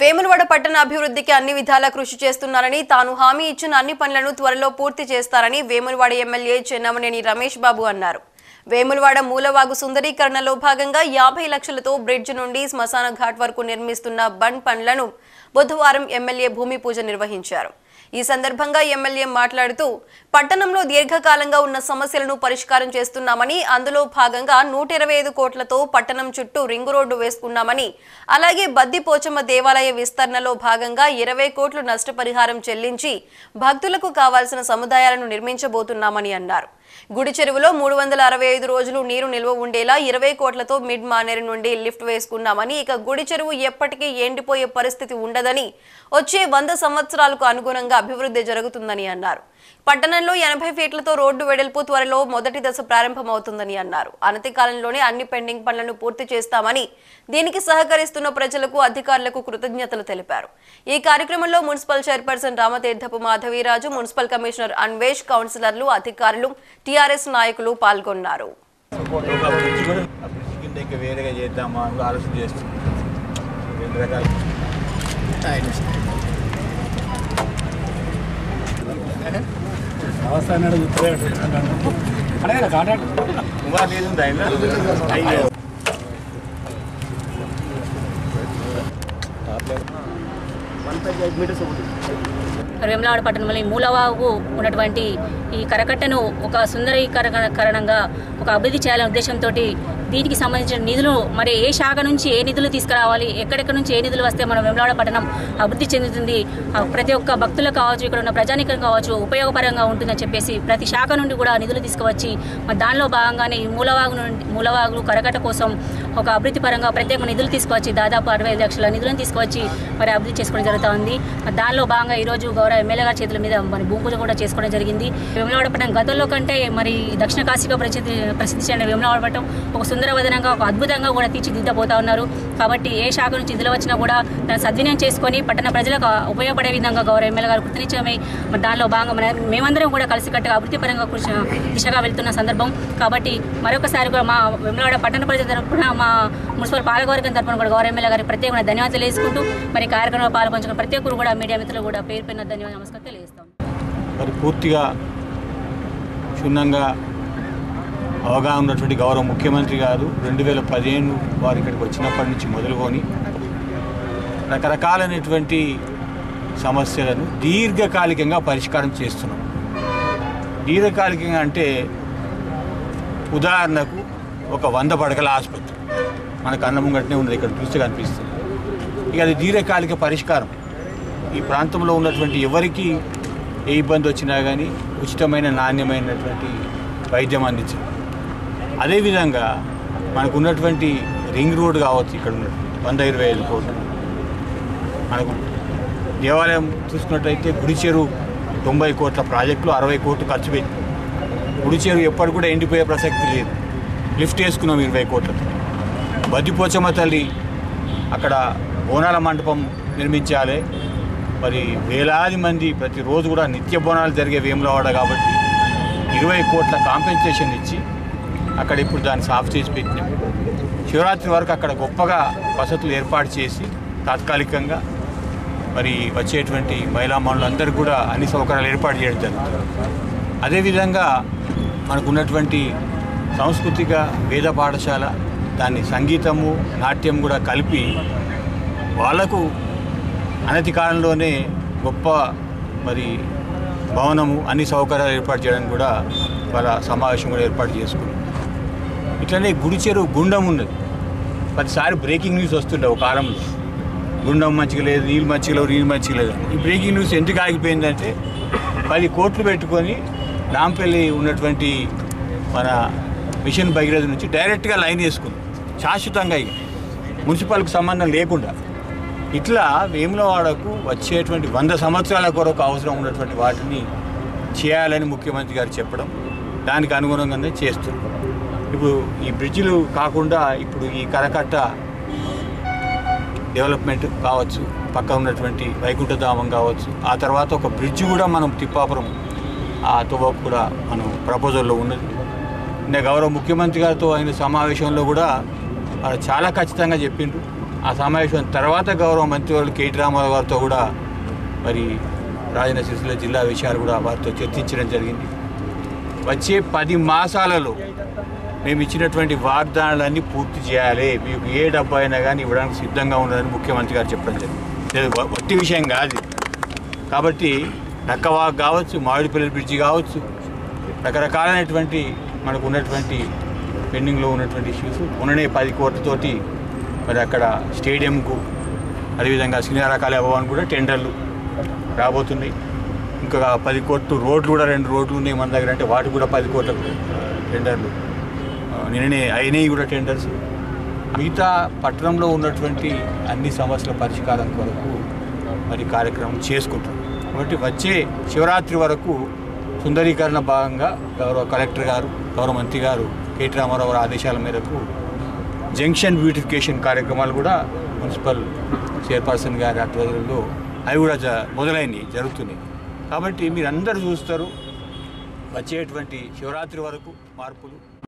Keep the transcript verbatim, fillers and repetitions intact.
వేములవాడ పట్టణ అభివృద్ధికి అన్ని విధాల కృషి చేస్తున్నారని తాను హామీ ఇచ్చిన అన్ని పనులను త్వరలో పూర్తి చేస్తారని వేములవాడ ఎమ్మెల్యే చెన్నమనేని రమేష్ బాబు అన్నారు. వేములవాడ మూలవాగు సుందరీకరణలో భాగంగా యాభై లక్షలతో బ్రిడ్జ్ నుండి శ్మశాన ఘాట్ వరకు నిర్మిస్తున్న బండ్ పనులను బుధవారం ఎమ్మెల్యే భూమి పూజ నిర్వహించారు. ఈ సందర్భంగా ఎమ్మెల్యే మాట్లాడుతూ పట్టణంలో దీర్ఘకాలంగా ఉన్న సమస్యలను పరిష్కారం చేస్తున్నామని, అందులో భాగంగా నూట ఇరవై ఐదు కోట్లతో పట్టణం చుట్టూ రింగు రోడ్డు వేసుకున్నామని, అలాగే బద్దిపోచమ్మ దేవాలయ విస్తరణలో భాగంగా ఇరవై కోట్లు నష్టపరిహారం చెల్లించి భక్తులకు కావాల్సిన సముదాయాలను నిర్మించబోతున్నామని అన్నారు. గుడి చెరువులో మూడు వందల అరవై ఐదు రోజులు నీరు నిల్వ ఉండేలా ఇరవై కోట్లతో మిడ్ మానేరు నుండి లిఫ్ట్ వేసుకున్నామని, ఇక గుడి చెరువు ఎప్పటికీ ఎండిపోయే పరిస్థితి ఉండదని, వచ్చే వంద సంవత్సరాలకు అనుగుణంగా అభివృద్ధి జరుగుతుందని అన్నారు. పట్టణంలో ఎనభై ఫీట్లతో రోడ్డు వెడల్పు త్వరలో మొదటి దశ ప్రారంభమవుతుందని అన్నారు. అనతి కాలంలోనే అన్ని పెండింగ్ పనులను పూర్తి చేస్తామని, దీనికి సహకరిస్తున్న ప్రజలకు, అధికారులకు కృతజ్ఞతలు తెలిపారు. ఈ కార్యక్రమంలో municipal chairperson Ramatheerthapu Madhaviraju, municipal commissioner Anvesh, కౌన్సిలర్లు, అధికారులు, టీఆర్ఎస్ నాయకులు పాల్గొన్నారు. వేములవాడ పట్టణంలో మూలవాగు ఉన్నటువంటి ఈ కరకట్టను ఒక సుందరీకరణంగా ఒక అభివృద్ధి చేయాలనే ఉద్దేశంతో దీనికి సంబంధించిన నిధులు మరి ఏ శాఖ నుంచి ఏ నిధులు తీసుకురావాలి, ఎక్కడెక్కడ నుంచి ఏ నిధులు వస్తే మన వేములవాడ పట్టణం అభివృద్ధి చెందుతుంది, ప్రతి ఒక్క భక్తులకు కావచ్చు, ఇక్కడ ఉన్న ప్రజానీకం కావచ్చు, ఉపయోగపరంగా ఉంటుందని చెప్పేసి ప్రతి శాఖ నుండి కూడా నిధులు తీసుకువచ్చి మరి దానిలో భాగంగానే ఈ మూలవాగు నుండి మూలవాగులు కరకట్ట కోసం ఒక అభివృద్ధి పరంగా ప్రత్యేక నిధులు తీసుకువచ్చి దాదాపు అరవై ఐదు లక్షల నిధులను తీసుకువచ్చి మరి అభివృద్ధి చేసుకోవడం జరుగుతూ ఉంది. దానిలో భాగంగా ఈరోజు గౌరవ ఎమ్మెల్యే గారి చేతుల మీద మరి భూపూజ కూడా చేసుకోవడం జరిగింది. వేములవాడ పట్టణం గతంలో కంటే మరి దక్షిణ కాశీగా ప్రసిద్ధి ప్రసిద్ధి చెందిన వేములవాడ పట్టణం ఒక సుందరవదనంగా ఒక అద్భుతంగా కూడా తీర్చిదిద్దబోతా ఉన్నారు. కాబట్టి ఏ శాఖ నుంచి నిధులు వచ్చినా కూడా దాన్ని సద్వినియోగం చేసుకొని పట్టణ ప్రజలకు ఉపయోగపడే విధంగా గౌరవ ఎమ్మెల్యే గారు కృతనిశ్చయమై మరి దానిలో భాగంగా మన మేమందరం కూడా కలిసికట్టుగా అభివృద్ధి పరంగా కృషి దిశగా వెళ్తున్న సందర్భం. కాబట్టి మరొకసారి కూడా మా వేములవాడ పట్టణ ప్రజల తరఫున, మా మున్సిపల్ పాలకవర్గం తరఫున కూడా గౌరవ ఎమ్మెల్యే గారికి ప్రత్యేకంగా ధన్యవాదాలు తెలియజేసుకుంటూ మరి కార్యక్రమంలో పాల్పంచుకున్న ప్రతి ఒక్కరు కూడా మీడియా మిత్రులు కూడా పేరు పైన ధన్యవాదాలు నమస్కారం తెలియజేస్తాం. మరి పూర్తిగా క్షుణ్ణంగా అవగాహన ఉన్నటువంటి గౌరవ ముఖ్యమంత్రి గారు రెండు వేల పదిహేను వారు ఇక్కడికి వచ్చినప్పటి నుంచి మొదలుకొని రకరకాలైనటువంటి సమస్యలను దీర్ఘకాలికంగా పరిష్కారం చేస్తున్నాం. దీర్ఘకాలికంగా అంటే ఉదాహరణకు ఒక వంద పడకల ఆసుపత్రి మనకు అన్నముంగట్నే ఉన్నది, ఇక్కడ చూస్తే కనిపిస్తుంది. ఇక అది దీర్ఘకాలిక పరిష్కారం. ఈ ప్రాంతంలో ఉన్నటువంటి ఎవరికి ఏ ఇబ్బంది వచ్చినా కానీ ఉచితమైన నాణ్యమైనటువంటి వైద్యం అందించడం. అదేవిధంగా మనకు ఉన్నటువంటి రింగ్ రోడ్ కావచ్చు, ఇక్కడ ఉన్న వంద ఇరవై ఐదు కోట్లు మనకు దేవాలయం చూసుకున్నట్టయితే గుడిచెరు తొంభై కోట్ల ప్రాజెక్టులు అరవై కోట్లు ఖర్చు పెట్టి గుడిచెరు ఎప్పటి కూడా ఎండిపోయే ప్రసక్తి లేదు, లిఫ్ట్ వేసుకున్నాం ఇరవై కోట్లతో. బద్దిపోచమ్మ తల్లి అక్కడ బోనాల మండపం నిర్మించాలి. మరి వేలాది మంది ప్రతిరోజు కూడా నిత్య బోనాలు జరిగే వేములవాడ కాబట్టి ఇరవై కోట్ల కాంపెన్సేషన్ ఇచ్చి అక్కడ ఇప్పుడు దాన్ని సాఫ్ చేసి పెట్టినాం. శివరాత్రి వరకు అక్కడ గొప్పగా వసతులు ఏర్పాటు చేసి తాత్కాలికంగా మరి వచ్చేటువంటి మహిళా మనులందరూ కూడా అన్ని సౌకర్యాలు ఏర్పాటు చేయడం జరుగుతుంది. అదేవిధంగా మనకున్నటువంటి సాంస్కృతిక వేద పాఠశాల దాన్ని సంగీతము నాట్యం కూడా కలిపి వాళ్లకు అనతి కాలంలోనే గొప్ప మరి భవనము అన్ని సౌకర్యాలు ఏర్పాటు చేయడానికి కూడా వాళ్ళ సమావేశం కూడా ఏర్పాటు చేసుకున్నాం. ఇట్లనే గుడి చెరువు గుండం ఉన్నది. ప్రతిసారి బ్రేకింగ్ న్యూస్ వస్తుండే ఒక కాలంలో, గుండం మంచిగా లేదు, నీళ్ళు మంచిగా లేవు, నీళ్ళు మంచిగా లేదు. ఈ బ్రేకింగ్ న్యూస్ ఎందుకు ఆగిపోయిందంటే పది కోట్లు పెట్టుకొని నాంపల్లి ఉన్నటువంటి మన మిషన్ భగీరథ నుంచి డైరెక్ట్గా లైన్ వేసుకుంది శాశ్వతంగా, ఇక మున్సిపాలిటీకి సంబంధం లేకుండా. ఇట్లా వేములవాడకు వచ్చేటువంటి వంద సంవత్సరాల కొరకు అవసరం ఉన్నటువంటి వాటిని చేయాలని ముఖ్యమంత్రి గారు చెప్పడం దానికి అనుగుణంగానే చేస్తున్నారు. ఇప్పుడు ఈ బ్రిడ్జిలు కాకుండా ఇప్పుడు ఈ కరకట్ట డెవలప్మెంట్ కావచ్చు, పక్క ఉన్నటువంటి వైకుంఠధామం కావచ్చు, ఆ తర్వాత ఒక బ్రిడ్జ్ కూడా మనం తిప్పాపురం ఆ తోబాకు కూడా మనం ప్రపోజల్లో ఉన్నది. నేను గౌరవ ముఖ్యమంత్రి గారితో ఆయన సమావేశంలో కూడా చాలా ఖచ్చితంగా చెప్పిండ్రు ఆ సమావేశం తర్వాత గౌరవ మంత్రివర్యులు కేటి రామారావు గారితో కూడా మరి రాజన్న సిరిసిల్ల జిల్లా విషయాలు కూడా వారితో చర్చించడం జరిగింది. వచ్చే పది మాసాలలో మేము ఇచ్చినటువంటి వాగ్దానాలన్నీ పూర్తి చేయాలి, మీకు ఏ డబ్బు అయినా కానీ ఇవ్వడానికి సిద్ధంగా ఉండాలని ముఖ్యమంత్రి గారు చెప్పడం జరిగింది. ఒట్టి విషయం కాదు కాబట్టి నక్కవాగ్ కావచ్చు, మామిడిపల్లి బ్రిడ్జి కావచ్చు, రకరకాలైనటువంటి మనకు ఉన్నటువంటి పెండింగ్లో ఉన్నటువంటి ఇష్యూస్ ఉన్ననే పది కోట్లతోటి మరి అక్కడ స్టేడియంకు అదేవిధంగా శ్రీనారాకాళి భవన్ కూడా టెండర్లు రాబోతున్నాయి. ఇంకా పది కోట్లు రోడ్లు కూడా రెండు రోడ్లు ఉన్నాయి మన దగ్గర, అంటే వాటి కూడా పది కోట్లకు టెండర్లు నిన్ననే అయినవి కూడా టెండర్స్. మిగతా పట్టణంలో ఉన్నటువంటి అన్ని సమస్యల పరిష్కారం కొరకు మరి కార్యక్రమం చేసుకుంటాం. కాబట్టి వచ్చే శివరాత్రి వరకు సుందరీకరణ భాగంగా గౌరవ కలెక్టర్ గారు గౌరవ మంత్రి గారు కేటీ రామారావు ఆదేశాల మేరకు జంక్షన్ బ్యూటిఫికేషన్ కార్యక్రమాలు కూడా మున్సిపల్ చైర్పర్సన్ గారి ఆధ్వర్యంలో అవి కూడా జ మొదలైనవి జరుగుతున్నాయి. కాబట్టి మీరందరూ చూస్తారు వచ్చేటువంటి శివరాత్రి వరకు మార్పులు